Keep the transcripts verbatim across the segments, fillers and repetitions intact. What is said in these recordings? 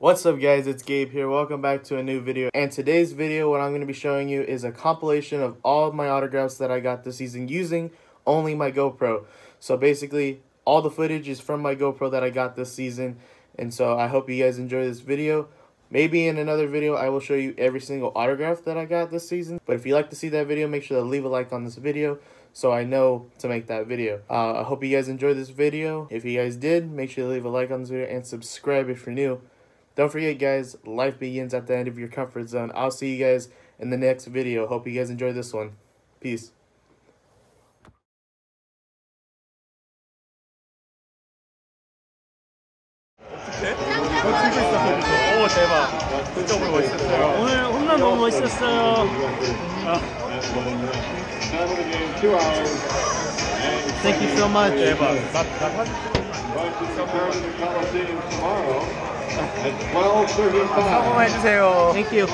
What's up guys, it's Gabe here, welcome back to a new video. And today's video, what I'm going to be showing you is a compilation of all of my autographs that I got this season using only my GoPro. So basically, all the footage is from my GoPro that I got this season, and so I hope you guys enjoy this video. Maybe in another video, I will show you every single autograph that I got this season, but if you like to see that video, make sure to leave a like on this video so I know to make that video. Uh, I hope you guys enjoyed this video. If you guys did, make sure to leave a like on this video and subscribe if you're new. Don't forget guys, life begins at the end of your comfort zone. I'll see you guys in the next video. Hope you guys enjoy this one. Peace. 오 대박. 진짜 오늘 멋있었어요. 오늘 홈런 너무 멋있었어요. Thank you so much. 대박. 한번만 해주세요. Thank you.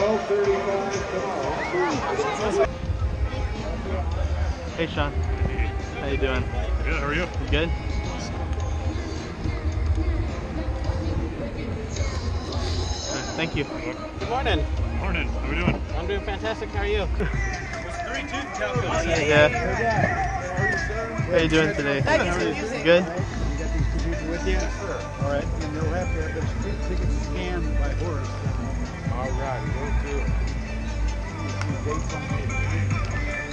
Hey Sean, how you doing? Good. How are you? You good? Thank you. Good morning. Good morning. How are we doing? I'm doing fantastic. How are you? Yeah. How are you doing today? Good. All right. And they'll have to have their street tickets scanned by horse. All right. Go to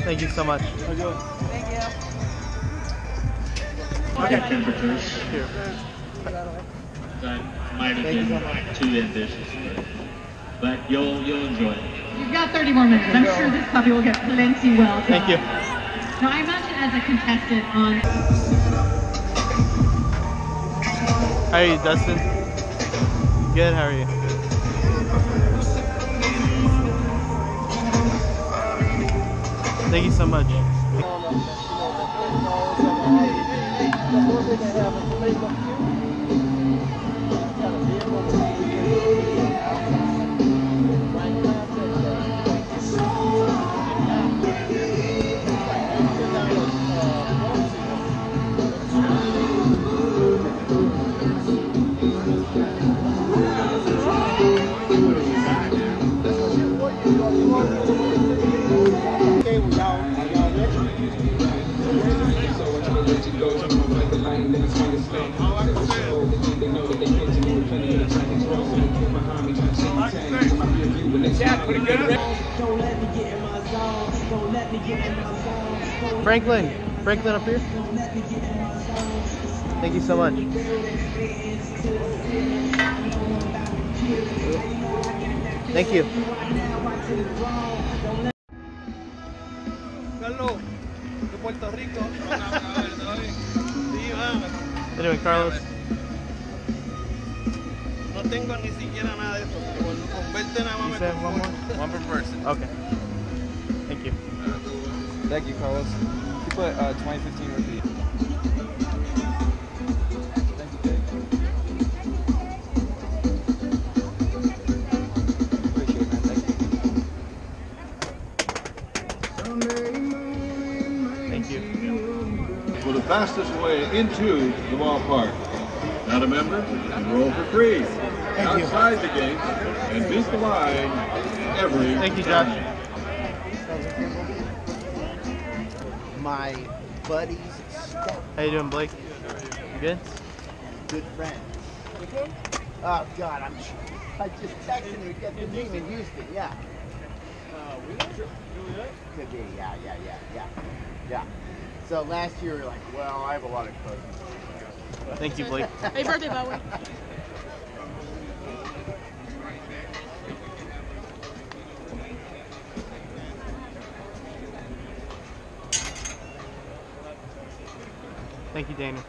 it. Thank you so much. Thank you. Okay. Temperatures. Here. I might have been too ambitious, but you'll you'll enjoy it. You've got thirty more minutes. I'm sure this puppy will get plenty well done. Thank you. Now I imagine as a contestant on. How are you, Dustin? Good, how are you? Thank you so much. Franklin, Franklin up here. Thank you so much. Thank you. Hello, de Puerto Rico. Anyway, Carlos. No tengo ni siquiera nada de eso. One per person. Okay. Thank you. Thank you, Carlos. You put uh, twenty fifteen repeat. For the fastest way into the ballpark. Now remember, roll for three. Outside the gate and beat the line every. Thank you, Josh. My buddies. How you doing, Blake? You good? Good friends. Oh God, I'm. I just texted him to get the name in Houston. Yeah. Uh, we could be. Yeah, yeah, yeah, yeah, yeah. So last year we were like, well, I have a lot of cousins. Thank you, Blake. Happy birthday, Bowen. Thank you, Daniel.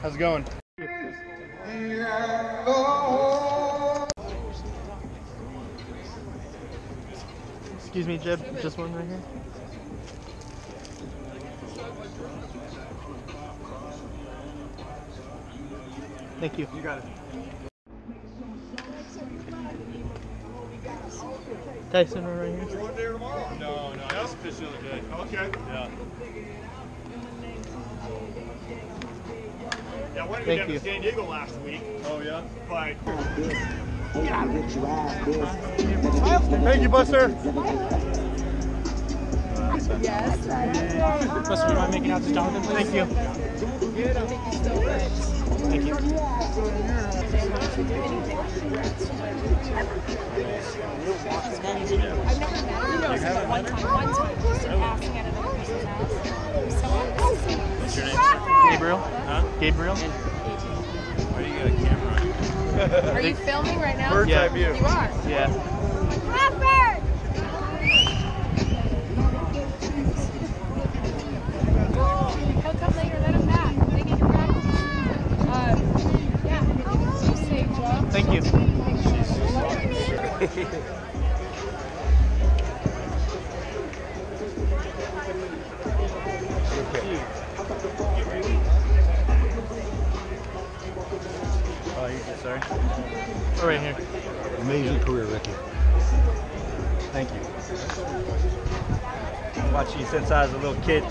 How's it going? Excuse me, Jeb. Just one right here. Thank you. You got it. Tyson, right here. You want there tomorrow? No, no. I was fish the other day. Okay. Yeah. Now, I went down to San Diego last week. Oh, yeah? But... Thank you, Buster. Yes, I am. Buster, do you mind making out to Jonathan, please? Thank you. Thank you. I've never met him. No, so one time, one time, just passing at another person's house. Someone else. What's your name? Gabriel. Huh? Gabriel. Why do you got a camera? Are you filming right now? Bird's eye view. You are. Yeah. Thank you. Oh, you did, sorry. We're right here. Amazing career, Rickey. Thank you. Watch you since I was a little kid.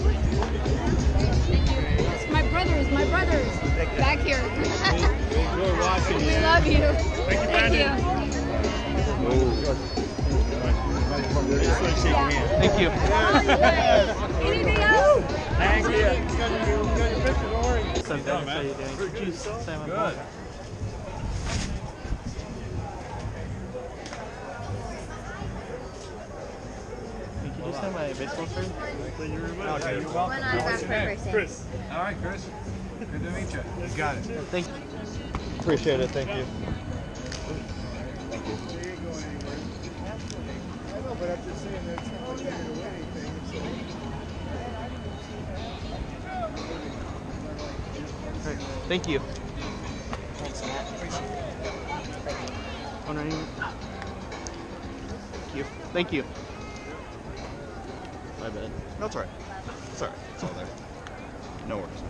It's my brothers, my brothers. Back here. Enjoy watching. We love you. Thank you. Thank you. Anything else? Thank you. So good, man. Good. Can you send my baseball card? Thank you very much. Okay, you're welcome. What's your name? Chris. All right, Chris. Good to meet you. You got it. Thank you. Appreciate it. Thank you. Thank you. I know, but I'm just saying that it's not going to win anything. Great. Thank you. Thanks a lot. Appreciate it. Thank you. Thank you. My bad. No, it's alright. It's alright. It's all there. No worries.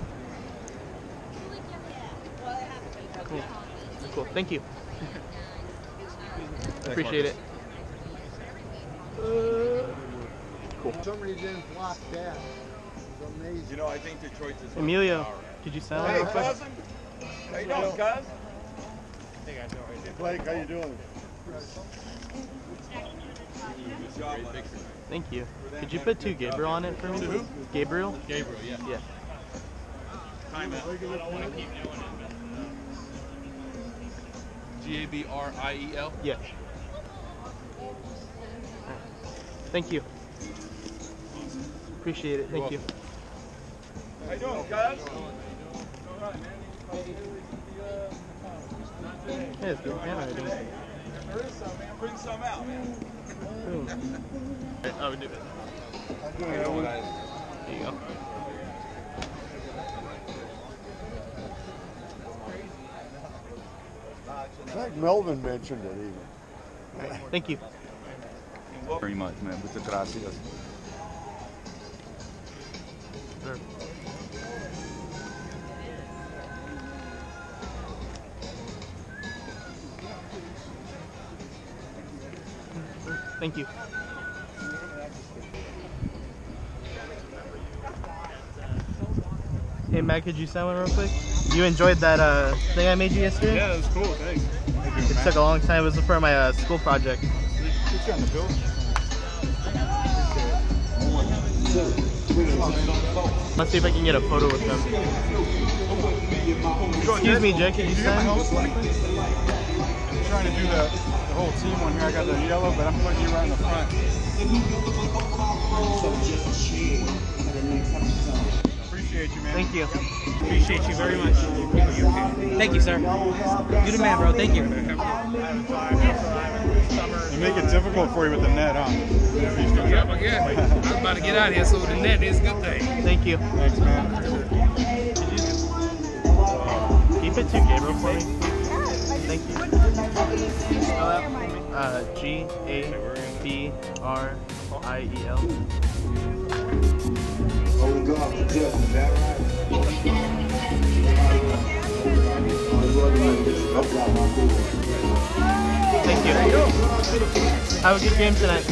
Cool. Cool. Thank you. Appreciate it. Uh, cool. Somebody didn't block that. It's amazing. You know, I think Detroit's is. Emilio, did you sound? Hey, cousin. How you doing, cuz? I think I know right there. Blake, how you doing? Thank you. Could you put two Gabriel on it for me? Who? Gabriel? Gabriel, yeah. Yeah. Time out. I don't want to keep doing it. G A B R I E L? Yeah. Thank you. Appreciate it. Thank you. How you doing, guys? All right, man. Yeah, it's good. Yeah, I do. There is some, man. Bring some out, man. Cool. I would do it. There you go. I think Melvin mentioned it even. Right. Thank you. Thank you very much, man. Muchas gracias. Sure. Thank you. Hey, Matt, could you sign one real quick? You enjoyed that uh, thing I made you yesterday? Yeah, it was cool. Thanks. Thank you, it Matt. Took a long time. It was for my uh, school project. Get you on the bill. Let's see if I can get a photo with them. Excuse me, Jake. Could you sign? I'm trying to do that. The whole team one here. I got the yellow, but I'm putting you right in the front. Appreciate you, man. Thank you. Appreciate you very much. Thank you, sir. You're the man, bro. Thank you. They make it difficult for you with the net, huh? Yep, I guess. I'm about to get out of here, so the net is a good thing. Thank you. Thanks, man. Keep it to Gabriel for me. Thank you. Uh, G A B R I E L. Oh, we go off the tip, is that right? Thank you. Have a good game tonight.